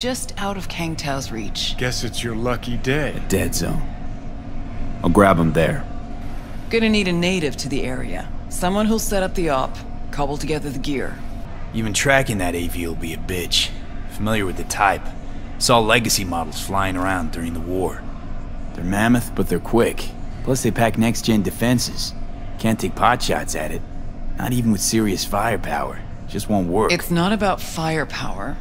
Just out of Kang Tao's reach. Guess it's your lucky day. A dead zone. I'll grab him there. Gonna need a native to the area. Someone who'll set up the op, cobble together the gear. You've been tracking that AV will be a bitch. Familiar with the type. Saw legacy models flying around during the war. They're mammoth, but they're quick. Plus they pack next-gen defenses. Can't take potshots at it. Not even with serious firepower. Just won't work. It's not about firepower.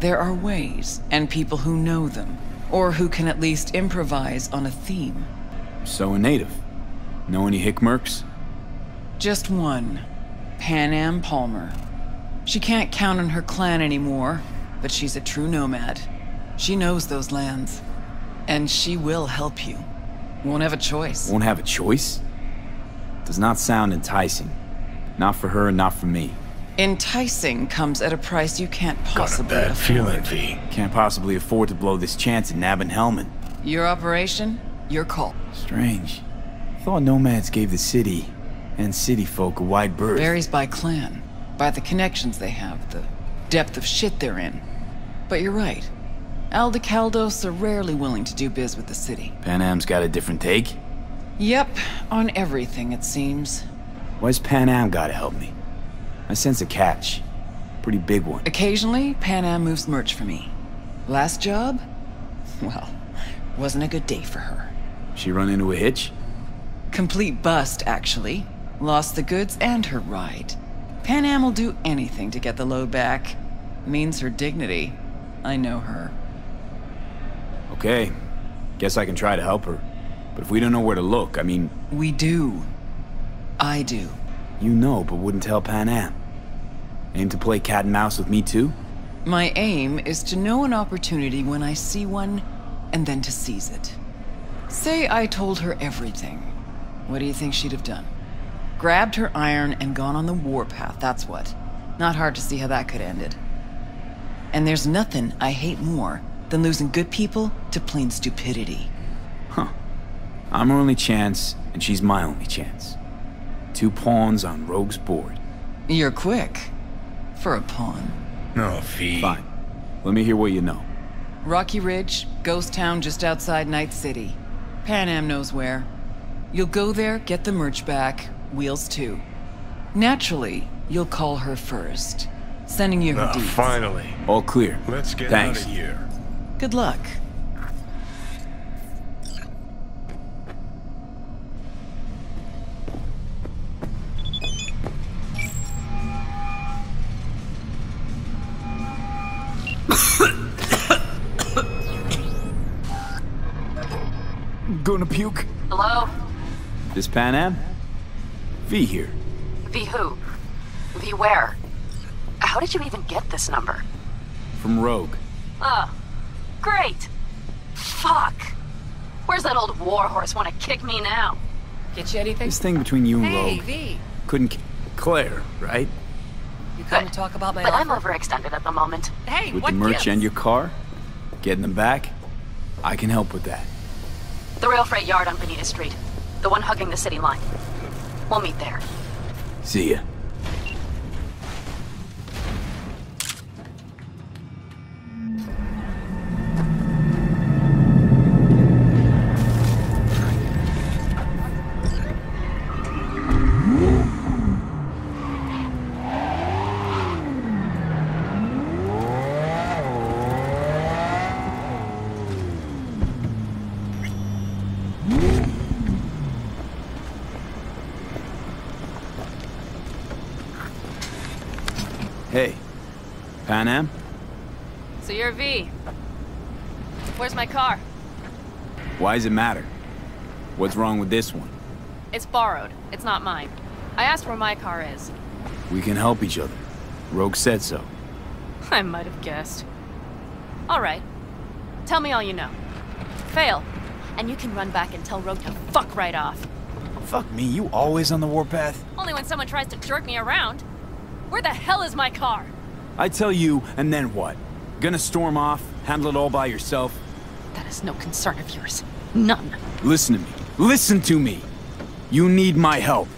There are ways, and people who know them, or who can at least improvise on a theme. So a native. Know any hickmerks? Just one. Panam Palmer. She can't count on her clan anymore, but she's a true nomad. She knows those lands. And she will help you. Won't have a choice. Won't have a choice? Does not sound enticing. Not for her and not for me. Enticing comes at a price you can't possibly afford. Got a bad feeling, V. Can't possibly afford to blow this chance at nabbing Hellman. Your operation, your call. Strange. Thought nomads gave the city and city folk a wide berth. Varies by clan, by the connections they have, the depth of shit they're in. But you're right. Aldecaldos are rarely willing to do biz with the city. Panam's got a different take? Yep, on everything it seems. Why's Panam gotta help me? I sense a catch. Pretty big one. Occasionally, Panam moves merch for me. Last job? Well, wasn't a good day for her. She run into a hitch? Complete bust, actually. Lost the goods and her ride. Panam will do anything to get the load back. Means her dignity. I know her. Okay. Guess I can try to help her. But if we don't know where to look, I mean... We do. I do. You know, but wouldn't tell Panam. Aim to play cat and mouse with me too? My aim is to know an opportunity when I see one, and then to seize it. Say I told her everything. What do you think she'd have done? Grabbed her iron and gone on the warpath, that's what. Not hard to see how that could end it. And there's nothing I hate more than losing good people to plain stupidity. Huh. I'm her only chance, and she's my only chance. Two pawns on Rogue's board. You're quick. For a pawn. No, V. Fine. Let me hear what you know. Rocky Ridge, ghost town just outside Night City. Panam knows where. You'll go there, get the merch back, wheels too. Naturally, you'll call her first. Sending you her deeds. Finally. All clear. Let's get out of here. Good luck. Gonna puke. Hello? This Panam? V here. V who? V where? How did you even get this number? From Rogue. Oh. Great. Fuck. Where's that old warhorse wanna kick me now? Get you anything? This thing between you and Rogue. V. Couldn't Claire, right? You couldn't talk about my offer? I'm overextended at the moment. Hey, with what the merch gives? And your car? Getting them back? I can help with that. The rail freight yard on Benita Street. The one hugging the city line. We'll meet there. See ya. Hey, Panam? So you're V. Where's my car? Why does it matter? What's wrong with this one? It's borrowed. It's not mine. I asked where my car is. We can help each other. Rogue said so. I might have guessed. All right. Tell me all you know. Fail, and you can run back and tell Rogue to fuck right off. Fuck me, you always on the warpath? Only when someone tries to jerk me around. Where the hell is my car? I tell you, and then what? Gonna storm off, handle it all by yourself? That is no concern of yours. None. Listen to me. Listen to me! You need my help.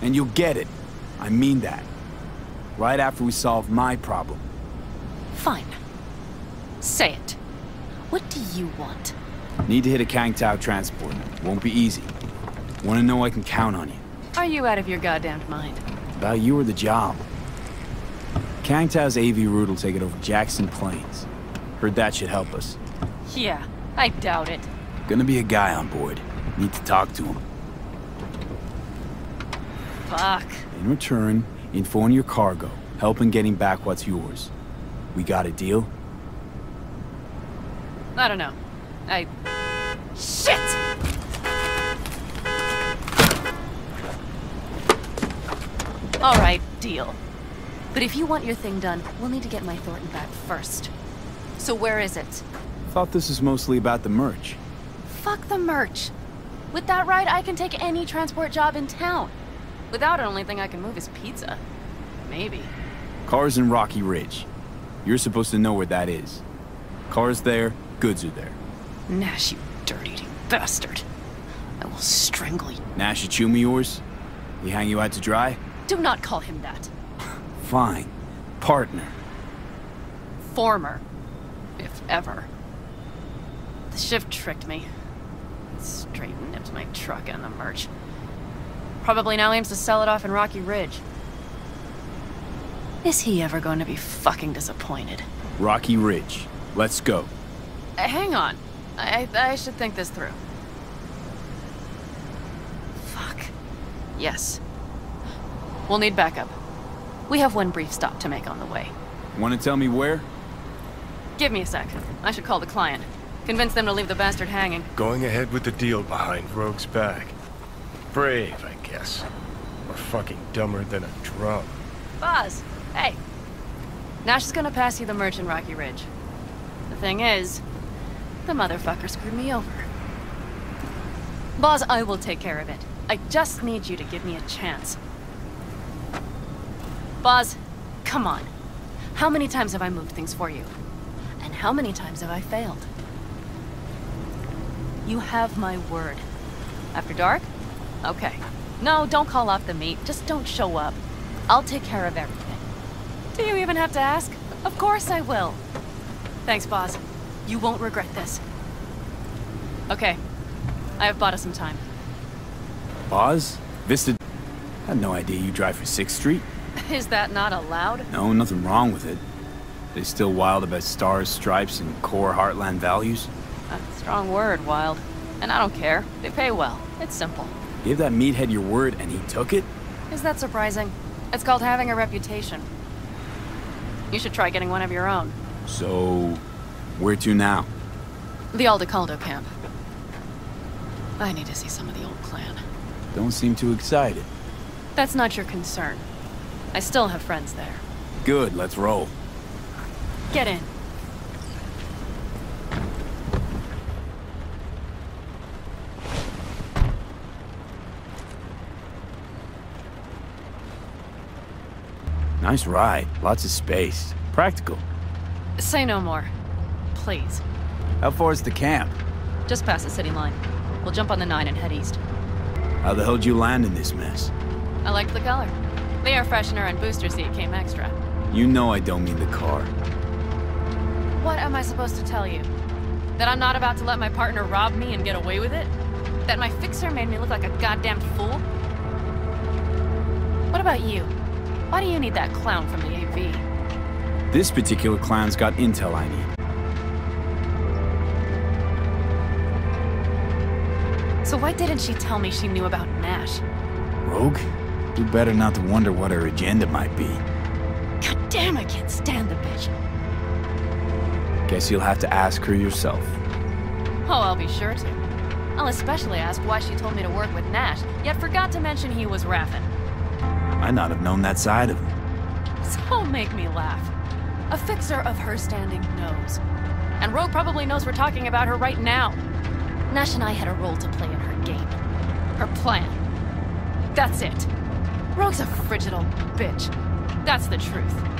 And you'll get it. I mean that. Right after we solve my problem. Fine. Say it. What do you want? Need to hit a Kang Tao transport. Won't be easy. Want to know I can count on you. Are you out of your goddamned mind? About you or the job. Kang Tao's AV route will take it over Jackson Plains. Heard that should help us. Yeah, I doubt it. Gonna be a guy on board. Need to talk to him. Fuck. In return, info on your cargo. Help in getting back what's yours. We got a deal? I don't know. Shit! Alright, deal. But if you want your thing done, we'll need to get my Thornton back first. So where is it? Thought this was mostly about the merch. Fuck the merch. With that ride, I can take any transport job in town. Without it, only thing I can move is pizza. Maybe. Car's in Rocky Ridge. You're supposed to know where that is. Car's there, goods are there. Nash, you dirt-eating bastard. I will strangle you. Nash, you chew me yours? We hang you out to dry? Do not call him that. Fine. Partner. Former. If ever. The shift tricked me. Straight nipped my truck and the merch. Probably now aims to sell it off in Rocky Ridge. Is he ever going to be fucking disappointed? Rocky Ridge. Let's go. Hang on. I should think this through. Fuck. Yes. We'll need backup. We have one brief stop to make on the way. Want to tell me where? Give me a sec. I should call the client. Convince them to leave the bastard hanging. Going ahead with the deal behind Rogue's back. Brave, I guess. Or fucking dumber than a drum. Boz! Hey! Nash is gonna pass you the merch in Rocky Ridge. The thing is, the motherfucker screwed me over. Boz, I will take care of it. I just need you to give me a chance. Boz, come on. How many times have I moved things for you? And how many times have I failed? You have my word. After dark? Okay. No, don't call off the meet. Just don't show up. I'll take care of everything. Do you even have to ask? Of course I will. Thanks, Boz. You won't regret this. Okay. I have bought us some time. Boz? Vista... I had no idea you drive for 6th Street. Is that not allowed? No, nothing wrong with it. They still wild about stars, stripes, and core heartland values? That's a strong word, wild. And I don't care. They pay well. It's simple. Give that meathead your word and he took it? Is that surprising? It's called having a reputation. You should try getting one of your own. So... where to now? The Aldecaldo camp. I need to see some of the old clan. Don't seem too excited. That's not your concern. I still have friends there. Good, let's roll. Get in. Nice ride. Lots of space. Practical. Say no more. Please. How far is the camp? Just past the city line. We'll jump on the 9 and head east. How the hell did you land in this mess? I liked the color. The air freshener and booster seat came extra. You know I don't mean the car. What am I supposed to tell you? That I'm not about to let my partner rob me and get away with it? That my fixer made me look like a goddamn fool? What about you? Why do you need that clown from the AV? This particular clown's got intel I need. So why didn't she tell me she knew about Nash? Rogue? You better not to wonder what her agenda might be. God damn, I can't stand the bitch. Guess you'll have to ask her yourself. Oh, I'll be sure to. I'll especially ask why she told me to work with Nash, yet forgot to mention he was Raffin. Might not have known that side of him. So make me laugh. A fixer of her standing knows. And Rogue probably knows we're talking about her right now. Nash and I had a role to play in her game. Her plan. That's it. Rogue's a frigid old bitch. That's the truth.